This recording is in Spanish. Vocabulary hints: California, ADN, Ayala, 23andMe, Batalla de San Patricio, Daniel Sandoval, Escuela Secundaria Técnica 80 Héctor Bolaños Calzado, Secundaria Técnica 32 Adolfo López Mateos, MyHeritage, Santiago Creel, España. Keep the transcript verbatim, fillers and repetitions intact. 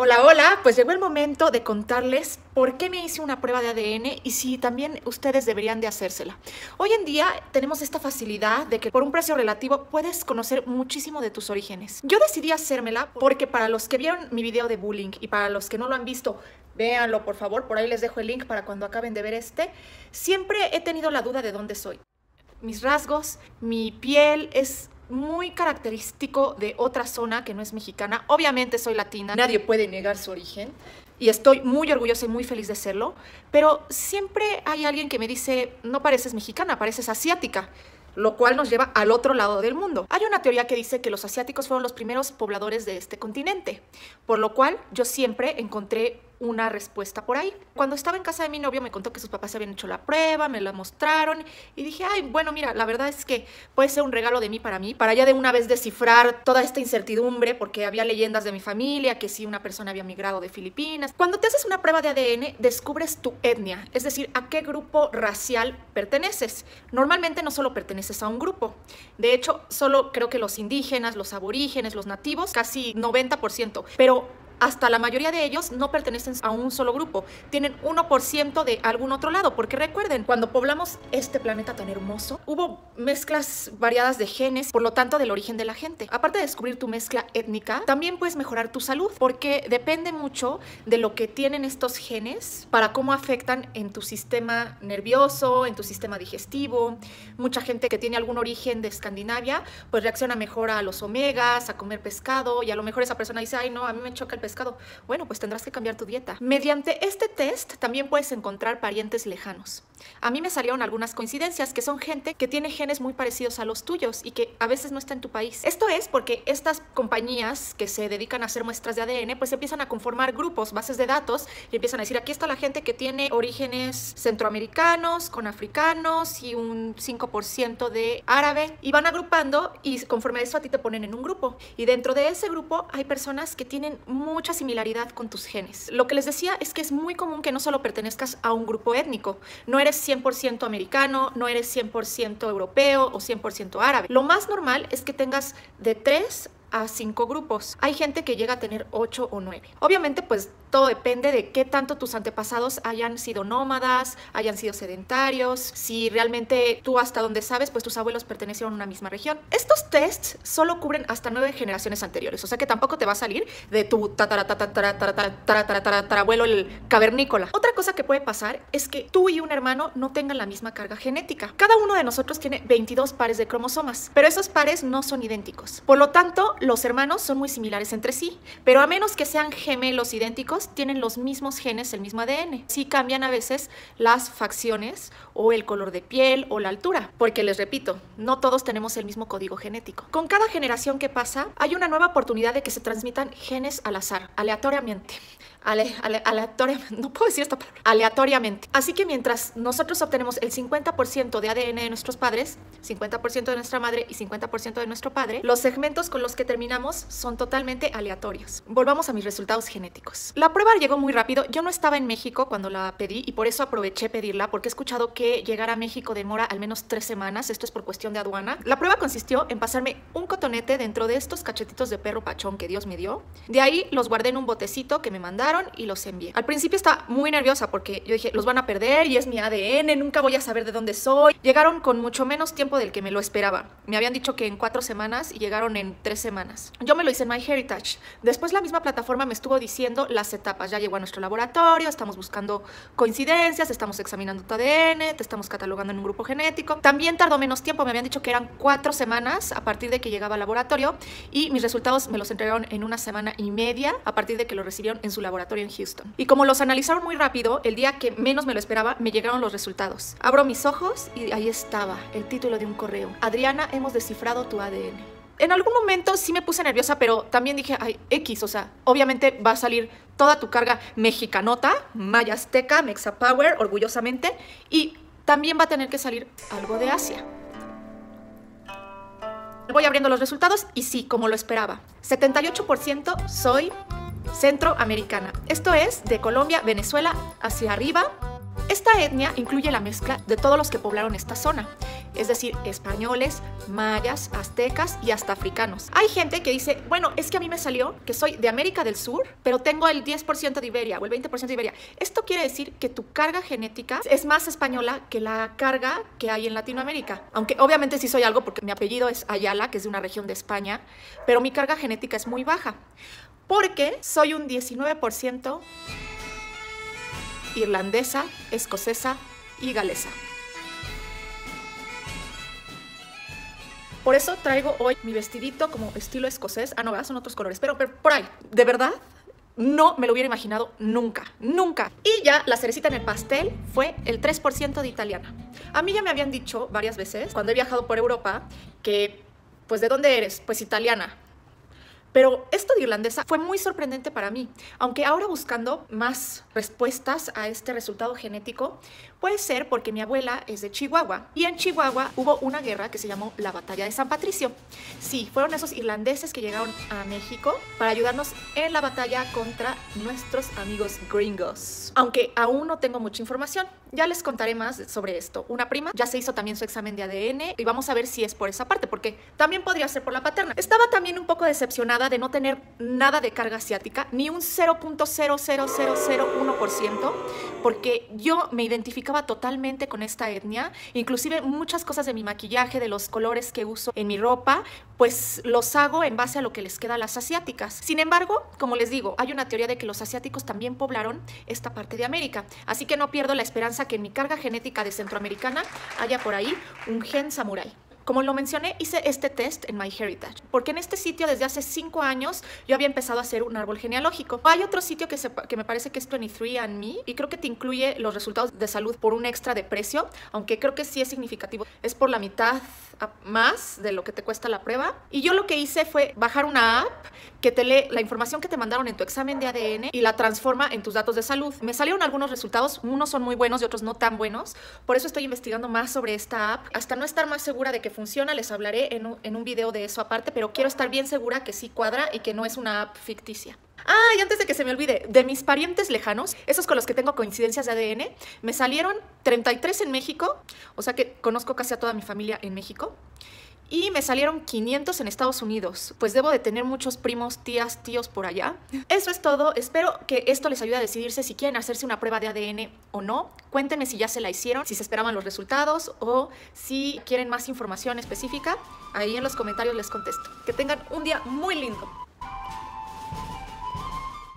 Hola, hola, pues llegó el momento de contarles por qué me hice una prueba de A D N y si también ustedes deberían de hacérsela. Hoy en día tenemos esta facilidad de que por un precio relativo puedes conocer muchísimo de tus orígenes. Yo decidí hacérmela porque para los que vieron mi video de bullying y para los que no lo han visto, véanlo por favor, por ahí les dejo el link para cuando acaben de ver este, siempre he tenido la duda de dónde soy. Mis rasgos, mi piel es muy característico de otra zona que no es mexicana. Obviamente soy latina, nadie puede negar su origen y estoy muy orgullosa y muy feliz de serlo, pero siempre hay alguien que me dice, no pareces mexicana, pareces asiática, lo cual nos lleva al otro lado del mundo. Hay una teoría que dice que los asiáticos fueron los primeros pobladores de este continente, por lo cual yo siempre encontré una respuesta por ahí. Cuando estaba en casa de mi novio me contó que sus papás habían hecho la prueba, me la mostraron y dije, ay, bueno, mira, la verdad es que puede ser un regalo de mí para mí, para ya de una vez descifrar toda esta incertidumbre, porque había leyendas de mi familia, que sí, una persona había migrado de Filipinas. Cuando te haces una prueba de A D N, descubres tu etnia, es decir, a qué grupo racial perteneces. Normalmente no solo perteneces a un grupo, de hecho, solo creo que los indígenas, los aborígenes, los nativos, casi noventa por ciento, pero hasta la mayoría de ellos no pertenecen a un solo grupo, tienen uno por ciento de algún otro lado, porque recuerden, cuando poblamos este planeta tan hermoso, hubo mezclas variadas de genes, por lo tanto del origen de la gente. Aparte de descubrir tu mezcla étnica, también puedes mejorar tu salud, porque depende mucho de lo que tienen estos genes para cómo afectan en tu sistema nervioso, en tu sistema digestivo. Mucha gente que tiene algún origen de Escandinavia, pues reacciona mejor a los omegas, a comer pescado, y a lo mejor esa persona dice, ay no, a mí me choca el pescado. Pescado. Bueno, pues tendrás que cambiar tu dieta. Mediante este test también puedes encontrar parientes lejanos. A mí me salieron algunas coincidencias que son gente que tiene genes muy parecidos a los tuyos y que a veces no está en tu país. Esto es porque estas compañías que se dedican a hacer muestras de A D N pues empiezan a conformar grupos, bases de datos y empiezan a decir, aquí está la gente que tiene orígenes centroamericanos con africanos y un cinco por ciento de árabe, y van agrupando y conforme a eso a ti te ponen en un grupo, y dentro de ese grupo hay personas que tienen muy mucha similaridad con tus genes. Lo que les decía es que es muy común que no solo pertenezcas a un grupo étnico, no eres cien por ciento americano, no eres cien por ciento europeo o cien por ciento árabe. Lo más normal es que tengas de tres a cinco grupos. Hay gente que llega a tener ocho o nueve. Obviamente, pues todo depende de qué tanto tus antepasados hayan sido nómadas, hayan sido sedentarios, si realmente tú hasta donde sabes, pues tus abuelos pertenecieron a una misma región. Estos tests solo cubren hasta nueve generaciones anteriores, o sea que tampoco te va a salir de tu tataratataratataratataratataratatarabuelo el cavernícola. Otra cosa que puede pasar es que tú y un hermano no tengan la misma carga genética. Cada uno de nosotros tiene veintidós pares de cromosomas, pero esos pares no son idénticos. Por lo tanto, los hermanos son muy similares entre sí, pero a menos que sean gemelos idénticos, tienen los mismos genes, el mismo A D N. Sí cambian a veces las facciones o el color de piel o la altura, porque les repito, no todos tenemos el mismo código genético. Con cada generación que pasa, hay una nueva oportunidad de que se transmitan genes al azar, aleatoriamente. Ale, ale, aleatoriamente, no puedo decir esta palabra, aleatoriamente. Así que mientras nosotros obtenemos el cincuenta por ciento de A D N de nuestros padres, cincuenta por ciento de nuestra madre y cincuenta por ciento de nuestro padre, los segmentos con los que terminamos son totalmente aleatorios. Volvamos a mis resultados genéticos. La prueba llegó muy rápido. Yo no estaba en México cuando la pedí y por eso aproveché pedirla, porque he escuchado que llegar a México demora al menos tres semanas. Esto es por cuestión de aduana. La prueba consistió en pasarme un cotonete dentro de estos cachetitos de perro pachón que Dios me dio. De ahí los guardé en un botecito que me mandaron y los envié. Al principio estaba muy nerviosa porque yo dije, los van a perder y es mi A D N, nunca voy a saber de dónde soy. Llegaron con mucho menos tiempo del que me lo esperaba. Me habían dicho que en cuatro semanas y llegaron en tres semanas. Yo me lo hice en MyHeritage. Después la misma plataforma me estuvo diciendo las etapas. Ya llegó a nuestro laboratorio, estamos buscando coincidencias, estamos examinando tu A D N, te estamos catalogando en un grupo genético. También tardó menos tiempo, me habían dicho que eran cuatro semanas a partir de que llegaba al laboratorio, y mis resultados me los entregaron en una semana y media a partir de que lo recibieron en su laboratorio en Houston. Y como los analizaron muy rápido, el día que menos me lo esperaba, me llegaron los resultados. Abro mis ojos y ahí estaba el título de un correo. Adriana, hemos descifrado tu A D N. En algún momento sí me puse nerviosa, pero también dije, ay, X, o sea, obviamente va a salir toda tu carga mexicanota, maya azteca, mexa power, orgullosamente, y también va a tener que salir algo de Asia. Voy abriendo los resultados y sí, como lo esperaba, setenta y ocho por ciento soy centroamericana, esto es de Colombia, Venezuela hacia arriba. Esta etnia incluye la mezcla de todos los que poblaron esta zona. es decir, españoles, mayas, aztecas y hasta africanos. Hay gente que dice, bueno, es que a mí me salió que soy de América del Sur, pero tengo el diez por ciento de Iberia o el veinte por ciento de Iberia. Esto quiere decir que tu carga genética es más española que la carga que hay en Latinoamérica. Aunque obviamente sí soy algo porque mi apellido es Ayala, que es de una región de España, pero mi carga genética es muy baja porque soy un diecinueve por ciento irlandesa, escocesa y galesa. Por eso traigo hoy mi vestidito como estilo escocés. Ah, no, ¿verdad? Son otros colores, pero, pero por ahí. De verdad, no me lo hubiera imaginado nunca, nunca. Y ya la cerecita en el pastel fue el tres por ciento de italiana. A mí ya me habían dicho varias veces, cuando he viajado por Europa, que, pues, ¿de dónde eres? Pues italiana. Pero esto de irlandesa fue muy sorprendente para mí, aunque ahora buscando más respuestas a este resultado genético, puede ser porque mi abuela es de Chihuahua y en Chihuahua hubo una guerra que se llamó la Batalla de San Patricio. Sí, fueron esos irlandeses que llegaron a México para ayudarnos en la batalla contra nuestros amigos gringos. Aunque aún no tengo mucha información, ya les contaré más sobre esto. Una prima ya se hizo también su examen de A D N y vamos a ver si es por esa parte, porque también podría ser por la paterna. Estaba también un poco decepcionada de no tener nada de carga asiática, ni un cero punto cero cero cero cero uno por ciento, porque yo me identificaba totalmente con esta etnia. Inclusive muchas cosas de mi maquillaje, de los colores que uso en mi ropa, pues los hago en base a lo que les queda a las asiáticas. Sin embargo, como les digo, hay una teoría de que los asiáticos también poblaron esta parte de América, así que no pierdo la esperanza que en mi carga genética de centroamericana haya por ahí un gen samurái. Como lo mencioné, hice este test en MyHeritage, porque en este sitio desde hace cinco años yo había empezado a hacer un árbol genealógico. Hay otro sitio que, se, que me parece que es veintitrés and me y creo que te incluye los resultados de salud por un extra de precio, aunque creo que sí es significativo. Es por la mitad más de lo que te cuesta la prueba. Y yo lo que hice fue bajar una app que te lee la información que te mandaron en tu examen de A D N y la transforma en tus datos de salud. Me salieron algunos resultados, unos son muy buenos y otros no tan buenos, por eso estoy investigando más sobre esta app. Hasta no estar más segura de que funciona, les hablaré en un, en un video de eso aparte, pero quiero estar bien segura que sí cuadra y que no es una app ficticia. Ah, y antes de que se me olvide, de mis parientes lejanos, esos con los que tengo coincidencias de A D N, me salieron treinta y tres en México, o sea que conozco casi a toda mi familia en México, y me salieron quinientos en Estados Unidos. Pues debo de tener muchos primos, tías, tíos por allá. Eso es todo. Espero que esto les ayude a decidirse si quieren hacerse una prueba de A D N o no. Cuéntenme si ya se la hicieron, si se esperaban los resultados o si quieren más información específica. Ahí en los comentarios les contesto. Que tengan un día muy lindo.